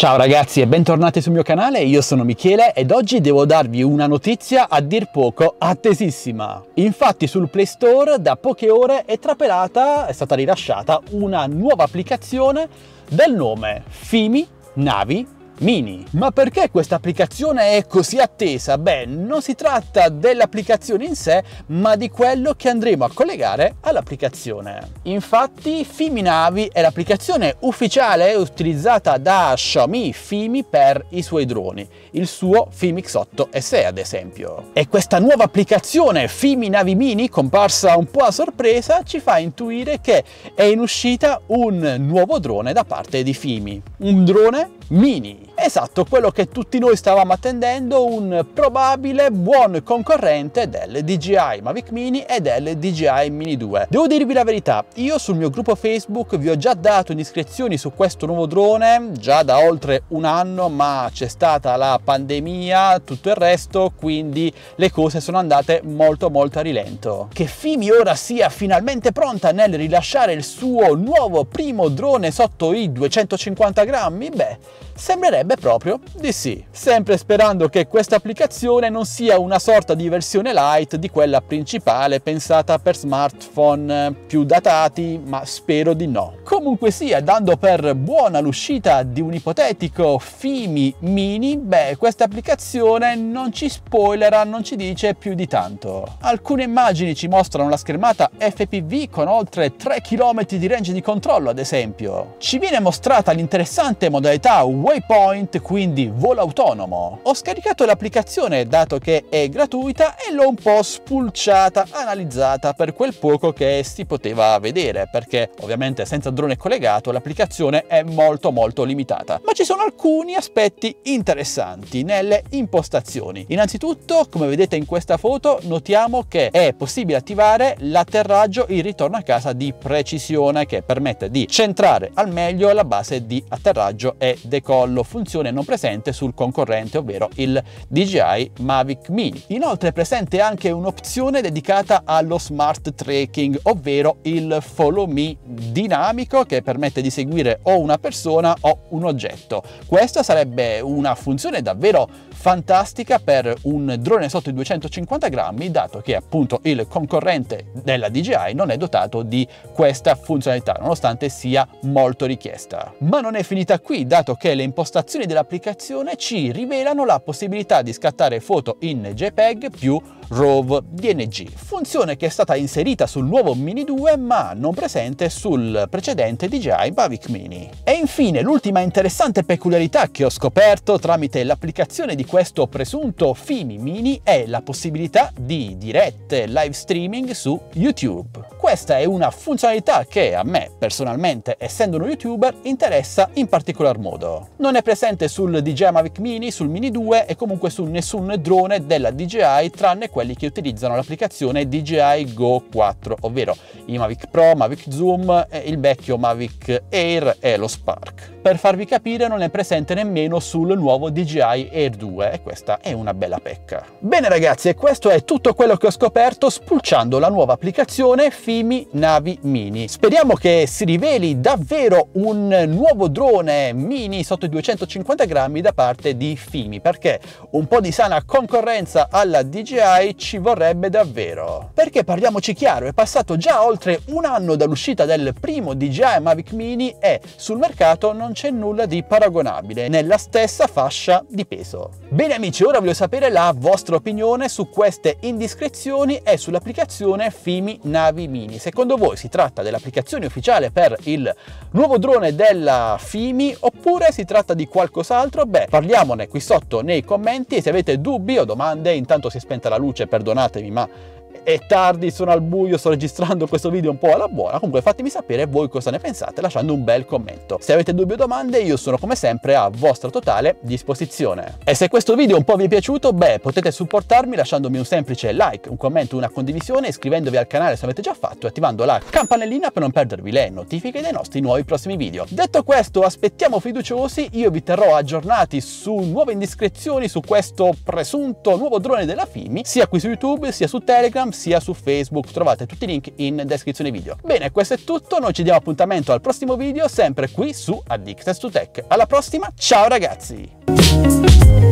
Ciao ragazzi e bentornati sul mio canale, io sono Michele ed oggi devo darvi una notizia a dir poco attesissima. Infatti sul Play Store da poche ore è stata rilasciata una nuova applicazione dal nome Fimi Navi Mini. Ma perché questa applicazione è così attesa? Beh, non si tratta dell'applicazione in sé, ma di quello che andremo a collegare all'applicazione. Infatti, Fimi Navi è l'applicazione ufficiale utilizzata da Xiaomi Fimi per i suoi droni, il suo Fimi X8 SE ad esempio. E questa nuova applicazione Fimi Navi Mini, comparsa un po' a sorpresa, ci fa intuire che è in uscita un nuovo drone da parte di Fimi. Un drone mini. Esatto, quello che tutti noi stavamo attendendo, un probabile buon concorrente del DJI Mavic Mini e del DJI Mini 2. Devo dirvi la verità, io sul mio gruppo Facebook vi ho già dato indiscrezioni su questo nuovo drone, già da oltre un anno, ma c'è stata la pandemia, tutto il resto, quindi le cose sono andate molto a rilento. Che Fimi ora sia finalmente pronta nel rilasciare il suo nuovo primo drone sotto i 250 grammi, beh, sembrerebbe proprio di sì. Sempre sperando che questa applicazione non sia una sorta di versione light di quella principale pensata per smartphone più datati, ma spero di no. Comunque sia, dando per buona l'uscita di un ipotetico Fimi Mini, beh, questa applicazione non ci spoilera, non ci dice più di tanto. Alcune immagini ci mostrano la schermata FPV con oltre 3 km di range di controllo ad esempio. Ci viene mostrata l'interessante modalità waypoint, quindi volo autonomo. Ho scaricato l'applicazione dato che è gratuita e l'ho un po' spulciata, analizzata per quel poco che si poteva vedere, perché ovviamente senza drone collegato l'applicazione è molto limitata. Ma ci sono alcuni aspetti interessanti nelle impostazioni. Innanzitutto, come vedete in questa foto, notiamo che è possibile attivare l'atterraggio in ritorno a casa di precisione, che permette di centrare al meglio la base di atterraggio e decollo, funzione non presente sul concorrente, ovvero il DJI Mavic Mini. Inoltre è presente anche un'opzione dedicata allo smart tracking, ovvero il follow me dinamico, che permette di seguire o una persona o un oggetto. Questa sarebbe una funzione davvero fantastica per un drone sotto i 250 grammi, dato che appunto il concorrente della DJI non è dotato di questa funzionalità, nonostante sia molto richiesta. Ma non è finita qui, dato che le impostazioni dell'applicazione ci rivelano la possibilità di scattare foto in JPEG più RAW DNG, funzione che è stata inserita sul nuovo Mini 2 ma non presente sul precedente DJI Mavic Mini. E infine l'ultima interessante peculiarità che ho scoperto tramite l'applicazione di questo presunto Fimi Mini è la possibilità di dirette live streaming su YouTube. Questa è una funzionalità che a me personalmente, essendo uno YouTuber, interessa in particolar modo. Non è presente sul DJI Mavic Mini, sul Mini 2 e comunque su nessun drone della DJI tranne quelli che utilizzano l'applicazione DJI Go 4, ovvero i Mavic Pro, Mavic Zoom, il vecchio Mavic Air e lo Spark. Per farvi capire, non è presente nemmeno sul nuovo DJI Air 2 e questa è una bella pecca. Bene ragazzi, e questo è tutto quello che ho scoperto spulciando la nuova applicazione Fimi Navi Mini. Speriamo che si riveli davvero un nuovo drone mini sotto i 250 grammi da parte di Fimi, perché un po' di sana concorrenza alla DJI ci vorrebbe davvero. Perché parliamoci chiaro, è passato già oltre un anno dall'uscita del primo DJI Mavic Mini e sul mercato non c'è nulla di paragonabile nella stessa fascia di peso. Bene amici, ora voglio sapere la vostra opinione su queste indiscrezioni e sull'applicazione Fimi Navi Mini. Secondo voi si tratta dell'applicazione ufficiale per il nuovo drone della Fimi oppure si tratta di qualcos'altro? Beh, parliamone qui sotto nei commenti e se avete dubbi o domande, intanto si è spenta la luce, perdonatemi ma è tardi, sono al buio, sto registrando questo video un po' alla buona. Comunque fatemi sapere voi cosa ne pensate lasciando un bel commento. Se avete dubbi o domande io sono come sempre a vostra totale disposizione. E se questo video un po' vi è piaciuto, beh, potete supportarmi lasciandomi un semplice like, un commento, una condivisione, iscrivendovi al canale se l'avete già fatto e attivando la campanellina per non perdervi le notifiche dei nostri nuovi prossimi video. Detto questo, aspettiamo fiduciosi, io vi terrò aggiornati su nuove indiscrezioni su questo presunto nuovo drone della Fimi, sia qui su YouTube sia su Telegram Instagram sia su Facebook, trovate tutti i link in descrizione video. Bene, questo è tutto, noi ci diamo appuntamento al prossimo video, sempre qui su Addicted2Tech. Alla prossima, ciao ragazzi!